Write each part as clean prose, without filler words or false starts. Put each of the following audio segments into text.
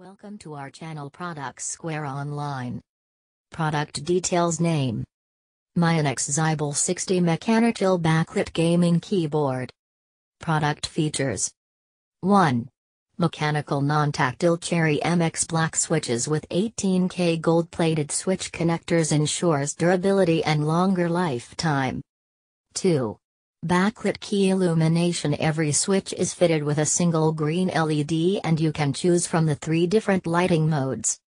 Welcome to our channel Products Square Online. Product details. Name: Mionix Zibal 60 Mechanitil Backlit Gaming Keyboard. Product features: 1. Mechanical non-tactile Cherry MX Black switches with 18K gold-plated switch connectors, ensures durability and longer lifetime. 2. Backlit key illumination. Every switch is fitted with a single green LED and you can choose from the 3 different lighting modes.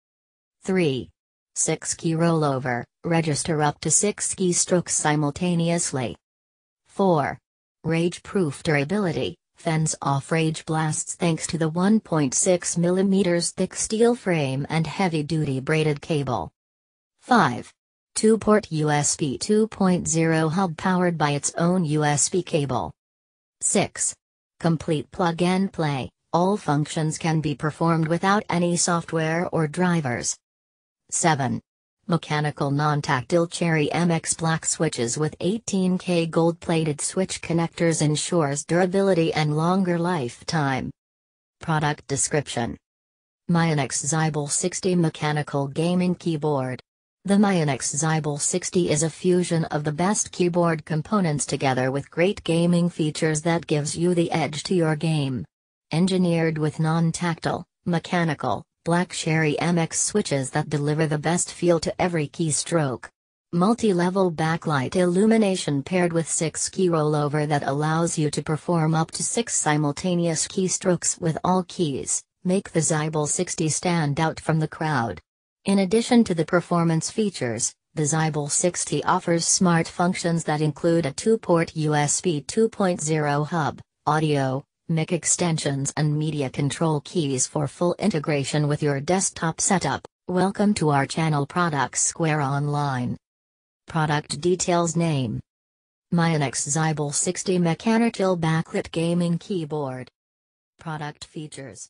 3. 6-key rollover, register up to 6 keystrokes simultaneously. 4. Rage-proof durability, fends off rage blasts thanks to the 1.6mm thick steel frame and heavy-duty braided cable. 5. 2-port USB 2.0 hub powered by its own USB cable. 6. Complete plug-and-play, all functions can be performed without any software or drivers. 7. Mechanical non-tactile Cherry MX Black switches with 18K gold-plated switch connectors ensures durability and longer lifetime. Product description: Mionix Zibal 60 Mechanical Gaming Keyboard. The Mionix Zibal 60 is a fusion of the best keyboard components together with great gaming features that gives you the edge to your game. Engineered with non-tactile, mechanical, black Cherry MX switches that deliver the best feel to every keystroke. Multi-level backlight illumination paired with 6-key rollover that allows you to perform up to 6 simultaneous keystrokes with all keys, make the Zibal 60 stand out from the crowd. In addition to the performance features, the Zibal 60 offers smart functions that include a 2-port USB 2.0 hub, audio, mic extensions and media control keys for full integration with your desktop setup. Welcome to our channel Products Square Online. Product details. Name: Mionix Zibal 60 Mechanitil Backlit Gaming Keyboard. Product features.